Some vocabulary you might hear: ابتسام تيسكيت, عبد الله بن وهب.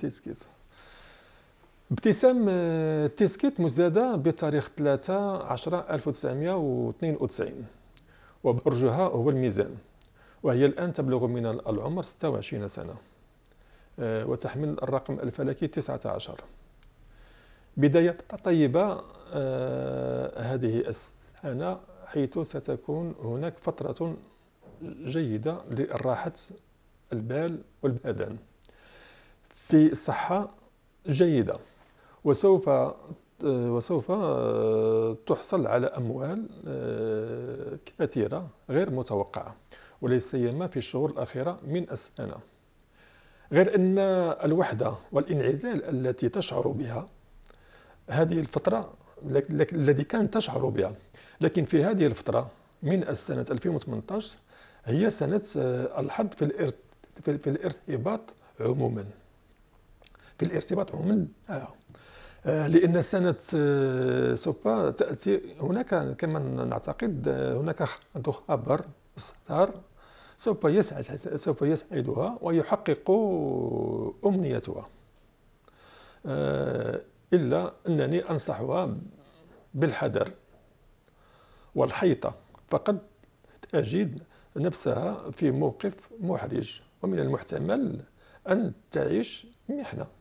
تيسكيت. ابتسام تيسكيت مزدادة بتاريخ 3/10/1992، وبرجها هو الميزان، وهي الآن تبلغ من العمر 26 سنة، وتحمل الرقم الفلكي 19. بداية طيبة هذه السنة، حيث ستكون هناك فترة جيدة لراحة البال والبدن في صحة جيدة، وسوف تحصل على أموال كثيرة غير متوقعة، وليس سيما في الشهور الأخيرة من السنة. غير أن الوحدة والانعزال التي تشعر بها هذه الفترة، التي كانت تشعر بها، لكن في هذه الفترة من السنة 2018 هي سنة الحظ في الارتباط عموما، لأن السنة سوف تأتي هناك كما نعتقد هناك خبر ستار سوف يسعدها ويحقق أمنيتها، إلا أنني أنصحها بالحذر والحيطة، فقد تجد نفسها في موقف محرج، ومن المحتمل أن تعيش محنة.